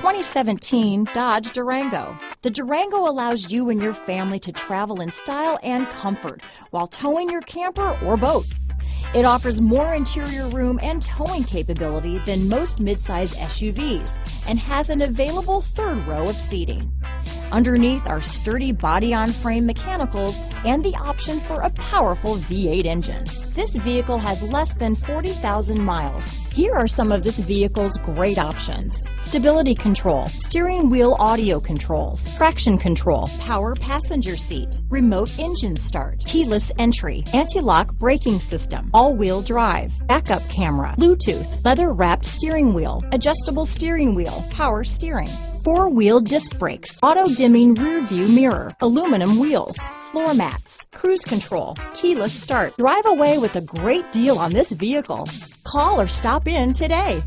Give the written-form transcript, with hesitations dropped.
2017 Dodge Durango. The Durango allows you and your family to travel in style and comfort while towing your camper or boat. It offers more interior room and towing capability than most midsize SUVs and has an available third row of seating. Underneath are sturdy body-on-frame mechanicals and the option for a powerful V8 engine. This vehicle has less than 40,000 miles. Here are some of this vehicle's great options: stability control, steering wheel audio controls, traction control, power passenger seat, remote engine start, keyless entry, anti-lock braking system, all-wheel drive, backup camera, Bluetooth, leather-wrapped steering wheel, adjustable steering wheel, power steering, four-wheel disc brakes, auto-dimming rear-view mirror, aluminum wheels, floor mats, cruise control, keyless start. Drive away with a great deal on this vehicle. Call or stop in today.